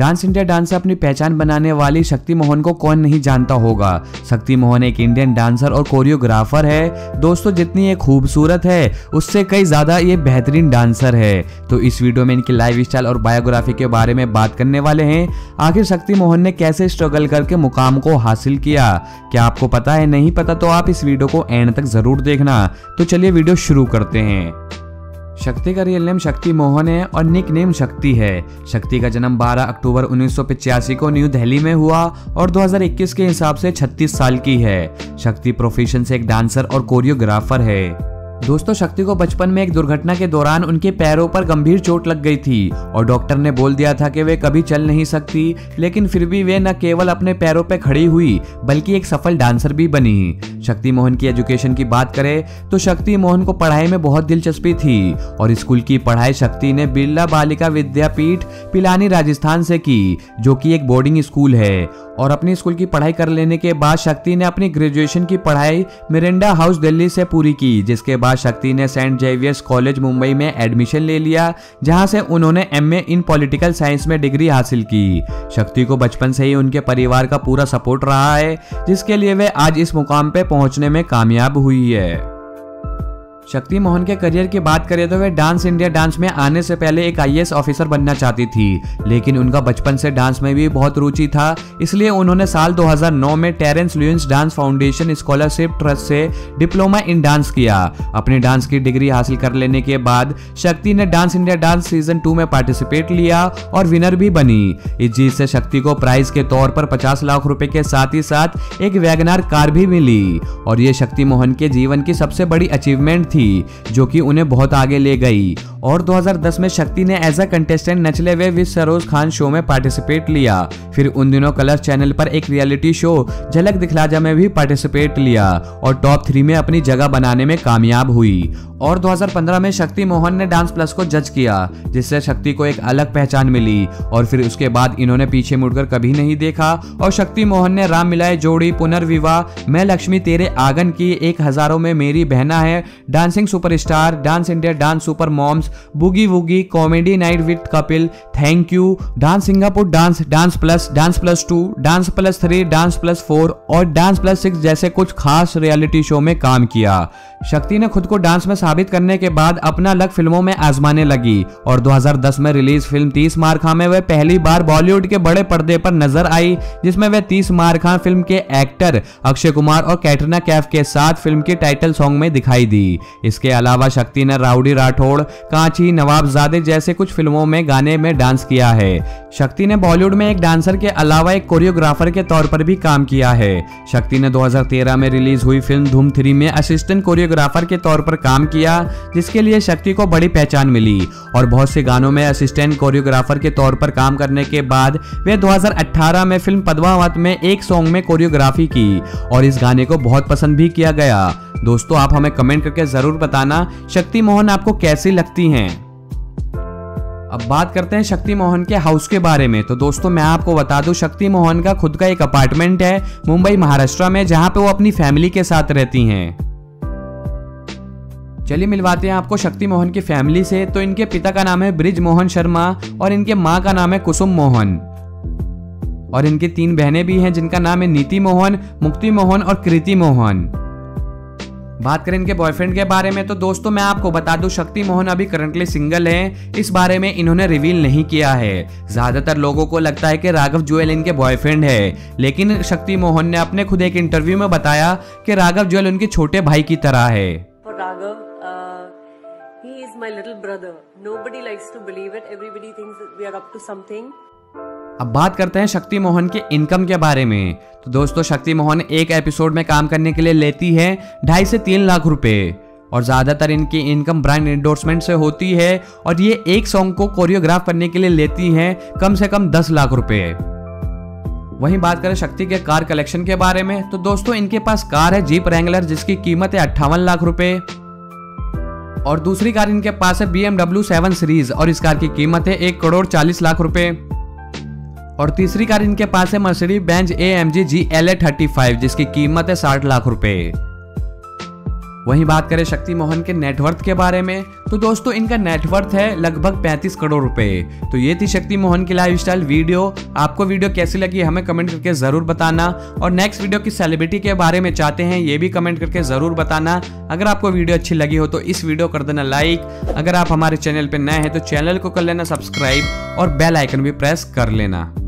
Dance India dance से अपनी पहचान बनाने वाली शक्ति मोहन को कौन नहीं जानता होगा। शक्ति मोहन एक इंडियन डांसर और कोरियोग्राफर है। दोस्तों जितनी ये खूबसूरत है उससे कई ज्यादा ये बेहतरीन डांसर है। तो इस वीडियो में इनकी लाइफ स्टाइल और बायोग्राफी के बारे में बात करने वाले हैं। आखिर शक्ति मोहन ने कैसे स्ट्रगल करके मुकाम को हासिल किया, क्या आपको पता है? नहीं पता तो आप इस वीडियो को एंड तक जरूर देखना। तो चलिए वीडियो शुरू करते हैं। शक्ति का रियल नेम शक्ति मोहन है और निक नेम शक्ति है। शक्ति का जन्म 12 अक्टूबर 1985 को न्यू दिल्ली में हुआ और 2021 के हिसाब से 36 साल की है। शक्ति प्रोफेशन से एक डांसर और कोरियोग्राफर है। दोस्तों शक्ति को बचपन में एक दुर्घटना के दौरान उनके पैरों पर गंभीर चोट लग गई थी और डॉक्टर ने बोल दिया था कि वे कभी चल नहीं सकती, लेकिन फिर भी वे न केवल अपने पैरों पर खड़ी हुई बल्कि एक सफल डांसर भी बनी। शक्ति मोहन की एजुकेशन की बात करें तो शक्ति मोहन को पढ़ाई में बहुत दिलचस्पी थी और स्कूल की पढ़ाई शक्ति ने बिरला बालिका विद्यापीठ पिलानी राजस्थान से की, जो कि एक बोर्डिंग स्कूल है। और अपनी स्कूल की पढ़ाई कर लेने के बाद शक्ति ने अपनी ग्रेजुएशन की पढ़ाई मिरेंडा हाउस दिल्ली से पूरी की, जिसके बाद शक्ति ने सेंट जेवियर्स कॉलेज मुंबई में एडमिशन ले लिया, जहां से उन्होंने एमए इन पॉलिटिकल साइंस में डिग्री हासिल की। शक्ति को बचपन से ही उनके परिवार का पूरा सपोर्ट रहा है, जिसके लिए वे आज इस मुकाम पे पहुंचने में कामयाब हुई है। शक्ति मोहन के करियर की बात करें तो वे डांस इंडिया डांस में आने से पहले एक आईएएस ऑफिसर बनना चाहती थी, लेकिन उनका बचपन से डांस में भी बहुत रुचि था, इसलिए उन्होंने साल 2009 में Terence Lewis dance foundation scholarship trust से डिप्लोमा इन डांस किया। अपनी डांस की डिग्री हासिल कर लेने के बाद शक्ति ने डांस इंडिया डांस सीजन 2 में पार्टिसिपेट लिया और विनर भी बनी। इस जीत से शक्ति को प्राइज के तौर पर 50 लाख रुपए के साथ ही साथ एक वैगनआर कार भी मिली और ये शक्ति मोहन के जीवन की सबसे बड़ी अचीवमेंट थी, जो कि उन्हें बहुत आगे ले गई। और 2010 में शक्ति ने as a contestant Nachle Ve with Saroj Khan show में पार्टिसिपेट लिया। फिर उन दिनों कलर्स चैनल पर एक रियलिटी शो झलक दिखला जा में भी पार्टिसिपेट लिया और टॉप 3 में अपनी जगह बनाने में कामयाब हुई। और 2015 में शक्ति मोहन ने डांस प्लस को जज किया, जिससे शक्ति को एक अलग पहचान मिली और फिर उसके बाद इन्होंने पीछे मुड़कर कभी नहीं देखा और शक्ति मोहन ने राम मिलाए जोड़ी, पुनर्विवाह, मैं लक्ष्मी तेरे आंगन की, एक हजारों में मेरी बहना है, dancing superstar, dance India dance super moms, boogie woogie, comedy night with Kapil, thank you, dance Singapore dance, dance plus 2, dance plus 3, dance plus 4 और डांस प्लस 6 जैसे कुछ खास रियलिटी शो में काम किया। शक्ति ने खुद को डांस में साबित करने के बाद अपना लक फिल्मों में आजमाने लगी और 2010 में रिलीज फिल्म तीस मार खां में वह पहली बार बॉलीवुड के बड़े पर्दे पर नजर आई, जिसमें वह तीस मार खां फिल्म के एक्टर अक्षय कुमार और कैटरीना कैफ के साथ फिल्म के टाइटल सॉन्ग में दिखाई दी। इसके अलावा शक्ति ने राउडी राठौड़, कांची, नवाबजादे जैसे कुछ फिल्मों में गाने में डांस किया है। शक्ति ने बॉलीवुड में एक डांसर के अलावा एक कोरियोग्राफर के तौर पर भी काम किया है। शक्ति ने 2013 में रिलीज हुई फिल्म धूम 3 में असिस्टेंट कोरियोग्राफर के तौर पर काम किया, जिसके लिए शक्ति को बड़ी पहचान मिली और बहुत से गानों में असिस्टेंट कोरियोग्राफर के तौर पर काम करने के बाद वे 2018 में फिल्म पद्मावत में एक सॉन्ग में कोरियोग्राफी की और इस गाने को बहुत पसंद भी किया गया। दोस्तों आप हमें कमेंट करके जरूर बताना शक्ति मोहन आपको कैसी लगती हैं। अब बात करते हैं शक्ति मोहन के हाउस के बारे में। तो दोस्तों मैं आपको बता दूं शक्ति मोहन का खुद का एक अपार्टमेंट है मुंबई महाराष्ट्र में, जहां पे वो अपनी फैमिली के साथ रहती हैं। चलिए मिलवाते हैं आपको शक्ति मोहन की फैमिली से। तो इनके पिता का नाम है ब्रिज मोहन शर्मा और इनके माँ का नाम है कुसुम मोहन और इनकी 3 बहनें भी हैं, जिनका नाम है नीति मोहन, मुक्ति मोहन और कृति मोहन। बात करें इनके बॉयफ्रेंड के बारे में तो दोस्तों मैं आपको बता दूं शक्ति मोहन अभी करंटली सिंगल हैं। इस बारे में इन्होंने रिवील नहीं किया है। ज्यादातर लोगों को लगता है कि राघव जुयल इनके बॉयफ्रेंड है, लेकिन शक्ति मोहन ने अपने खुद एक इंटरव्यू में बताया कि राघव जुयल उनके छोटे भाई की तरह है। अब बात करते हैं शक्ति मोहन के इनकम के बारे में। तो दोस्तों शक्ति मोहन एक एपिसोड में काम करने के लिए लेती है 2.5 से 3 लाख रुपए और ज़्यादातर इनकी इनकम ब्रांड एंडोर्समेंट से होती है और ये एक सॉन्ग को कोरियोग्राफ करने के लिए लेती हैं कम से कम 10 लाख रुपए। वहीं बात करें शक्ति के कार कलेक्शन के बारे में तो दोस्तों इनके पास कार है जीप रैंगलर, जिसकी कीमत है 58 लाख रुपए और दूसरी कार इनके पास है BMW 7 सीरीज और इस कार की कीमत है 1 करोड़ 40 लाख रुपए और तीसरी कार इनके पास है मर्सिडीज-बेंज AMG GLA 35, जिसकी कीमत है 60 लाख रुपए। वहीं बात करें शक्ति मोहन के नेटवर्थ के बारे में तो दोस्तों इनका नेटवर्थ है लगभग 35 करोड़ रुपए। तो ये थी शक्ति मोहन की लाइफस्टाइल वीडियो। आपको वीडियो कैसी लगी हमें कमेंट करके ज़रूर बताना, और नेक्स्ट वीडियो किस सेलिब्रिटी के बारे में चाहते हैं ये भी कमेंट करके ज़रूर बताना। अगर आपको वीडियो अच्छी लगी हो तो इस वीडियो कर देना लाइक, अगर आप हमारे चैनल पर नए हैं तो चैनल को कर लेना सब्सक्राइब और बेल आइकन भी प्रेस कर लेना।